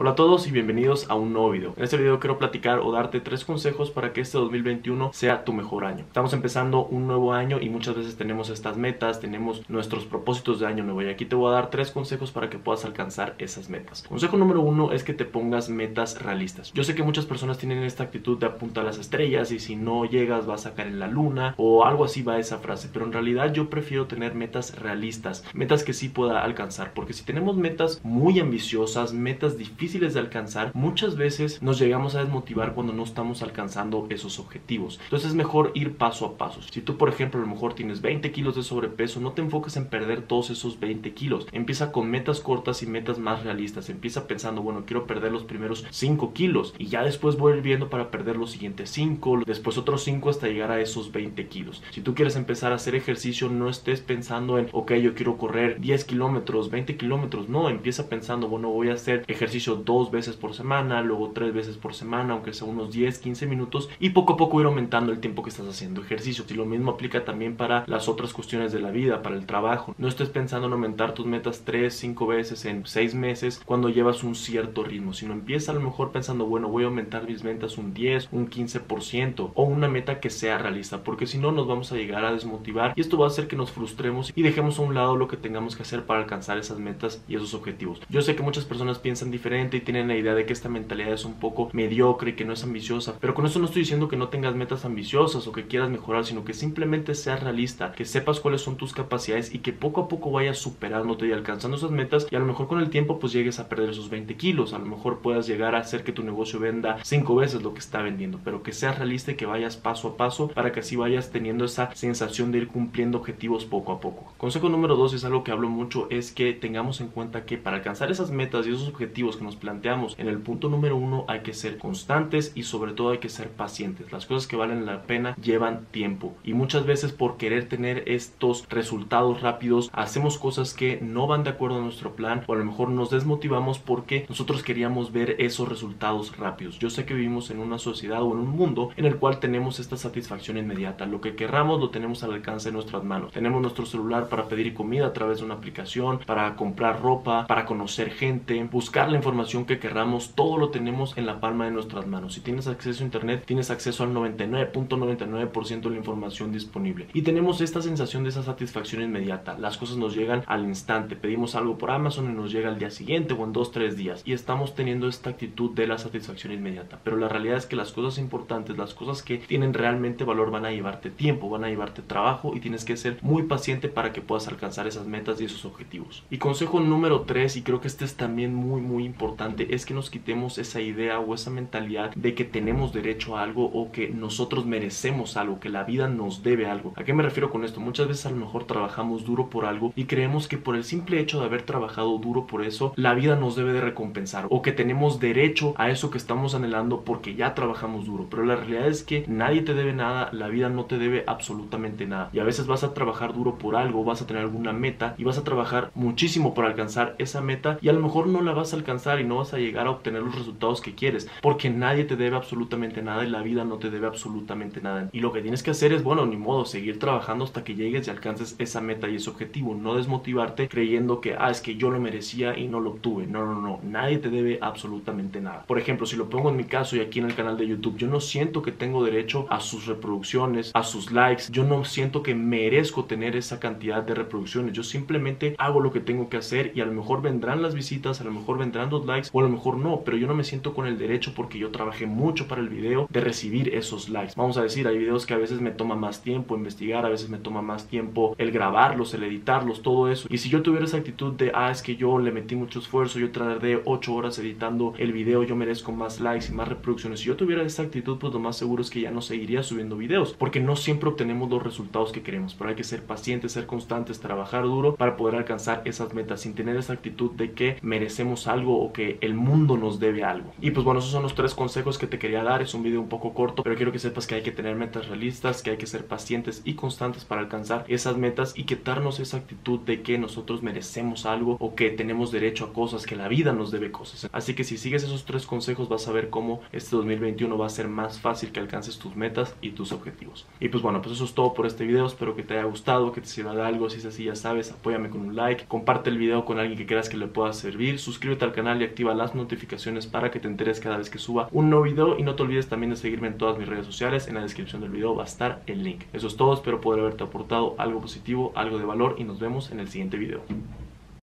Hola a todos y bienvenidos a un nuevo video. En este video quiero platicar o darte 3 consejos para que este 2021 sea tu mejor año. Estamos empezando un nuevo año y muchas veces tenemos estas metas, tenemos nuestros propósitos de año nuevo, y aquí te voy a dar 3 consejos para que puedas alcanzar esas metas. Consejo número 1 es que te pongas metas realistas. Yo sé que muchas personas tienen esta actitud de apunta a las estrellas y si no llegas vas a caer en la luna o algo así va esa frase, pero en realidad yo prefiero tener metas realistas, metas que sí pueda alcanzar, porque si tenemos metas muy ambiciosas, metas difíciles de alcanzar, muchas veces nos llegamos a desmotivar cuando no estamos alcanzando esos objetivos. Entonces es mejor ir paso a paso. Si tú, por ejemplo, a lo mejor tienes 20 kilos de sobrepeso, no te enfoques en perder todos esos 20 kilos. Empieza con metas cortas y metas más realistas. Empieza pensando, bueno, quiero perder los primeros 5 kilos y ya después voy viendo para perder los siguientes 5, después otros 5 hasta llegar a esos 20 kilos. Si tú quieres empezar a hacer ejercicio, no estés pensando en, ok, yo quiero correr 10 kilómetros, 20 kilómetros. No, empieza pensando, bueno, voy a hacer ejercicio 2 veces por semana, luego 3 veces por semana, aunque sea unos 10, 15 minutos, y poco a poco ir aumentando el tiempo que estás haciendo ejercicio. Y lo mismo aplica también para las otras cuestiones de la vida, para el trabajo. No estés pensando en aumentar tus metas 3, 5 veces en 6 meses cuando llevas un cierto ritmo, sino empieza a lo mejor pensando, bueno, voy a aumentar mis ventas un 10, un 15% o una meta que sea realista, porque si no nos vamos a llegar a desmotivar y esto va a hacer que nos frustremos y dejemos a un lado lo que tengamos que hacer para alcanzar esas metas y esos objetivos. Yo sé que muchas personas piensan diferente y tienen la idea de que esta mentalidad es un poco mediocre y que no es ambiciosa, pero con eso no estoy diciendo que no tengas metas ambiciosas o que quieras mejorar, sino que simplemente seas realista, que sepas cuáles son tus capacidades y que poco a poco vayas superándote y alcanzando esas metas, y a lo mejor con el tiempo pues llegues a perder esos 20 kilos, a lo mejor puedas llegar a hacer que tu negocio venda 5 veces lo que está vendiendo, pero que seas realista y que vayas paso a paso para que así vayas teniendo esa sensación de ir cumpliendo objetivos poco a poco. Consejo número 2, es algo que hablo mucho, es que tengamos en cuenta que para alcanzar esas metas y esos objetivos que nos planteamos en el punto número 1 hay que ser constantes y sobre todo hay que ser pacientes. Las cosas que valen la pena llevan tiempo y muchas veces por querer tener estos resultados rápidos hacemos cosas que no van de acuerdo a nuestro plan, o a lo mejor nos desmotivamos porque nosotros queríamos ver esos resultados rápidos. Yo sé que vivimos en una sociedad o en un mundo en el cual tenemos esta satisfacción inmediata, lo que querramos lo tenemos al alcance de nuestras manos, tenemos nuestro celular para pedir comida a través de una aplicación, para comprar ropa, para conocer gente, buscar la información que querramos, todo lo tenemos en la palma de nuestras manos. Si tienes acceso a internet, tienes acceso al 99.99% de la información disponible y tenemos esta sensación de esa satisfacción inmediata. Las cosas nos llegan al instante, pedimos algo por Amazon y nos llega al día siguiente o en 2-3 días y estamos teniendo esta actitud de la satisfacción inmediata, pero la realidad es que las cosas importantes, las cosas que tienen realmente valor van a llevarte tiempo, van a llevarte trabajo y tienes que ser muy paciente para que puedas alcanzar esas metas y esos objetivos. Y consejo número 3, y creo que este es también muy importante, es que nos quitemos esa idea o esa mentalidad de que tenemos derecho a algo o que nosotros merecemos algo, que la vida nos debe algo. ¿A qué me refiero con esto? Muchas veces a lo mejor trabajamos duro por algo y creemos que por el simple hecho de haber trabajado duro por eso, la vida nos debe de recompensar o que tenemos derecho a eso que estamos anhelando porque ya trabajamos duro. Pero la realidad es que nadie te debe nada, la vida no te debe absolutamente nada. Y a veces vas a trabajar duro por algo, vas a tener alguna meta y vas a trabajar muchísimo para alcanzar esa meta y a lo mejor no la vas a alcanzar y no vas a llegar a obtener los resultados que quieres porque nadie te debe absolutamente nada y la vida no te debe absolutamente nada, y lo que tienes que hacer es, bueno, ni modo, seguir trabajando hasta que llegues y alcances esa meta y ese objetivo, no desmotivarte creyendo que es que yo lo merecía y no lo obtuve. No, nadie te debe absolutamente nada. Por ejemplo, si lo pongo en mi caso y aquí en el canal de YouTube, yo no siento que tengo derecho a sus reproducciones, a sus likes, yo no siento que merezco tener esa cantidad de reproducciones, yo simplemente hago lo que tengo que hacer y a lo mejor vendrán las visitas, a lo mejor vendrán los likes o a lo mejor no, pero yo no me siento con el derecho porque yo trabajé mucho para el video de recibir esos likes. Vamos a decir, hay videos que a veces me toma más tiempo investigar, a veces me toma más tiempo el grabarlos, el editarlos, todo eso, y si yo tuviera esa actitud de es que yo le metí mucho esfuerzo, yo tardé 8 horas editando el video, yo merezco más likes y más reproducciones, si yo tuviera esa actitud pues lo más seguro es que ya no seguiría subiendo videos porque no siempre obtenemos los resultados que queremos, pero hay que ser pacientes, ser constantes, trabajar duro para poder alcanzar esas metas sin tener esa actitud de que merecemos algo o que el mundo nos debe algo. Y pues bueno, esos son los 3 consejos que te quería dar. Es un video un poco corto, pero quiero que sepas que hay que tener metas realistas, que hay que ser pacientes y constantes para alcanzar esas metas y quitarnos esa actitud de que nosotros merecemos algo o que tenemos derecho a cosas, que la vida nos debe cosas. Así que si sigues esos 3 consejos vas a ver cómo este 2021 va a ser más fácil que alcances tus metas y tus objetivos. Y pues bueno, pues eso es todo por este video. Espero que te haya gustado, que te sirva de algo. Si es así, ya sabes, apóyame con un like, comparte el video con alguien que creas que le pueda servir, suscríbete al canal y activa las notificaciones para que te enteres cada vez que suba un nuevo video. Y no te olvides también de seguirme en todas mis redes sociales. En la descripción del video va a estar el link. Eso es todo, espero poder haberte aportado algo positivo, algo de valor, y nos vemos en el siguiente video.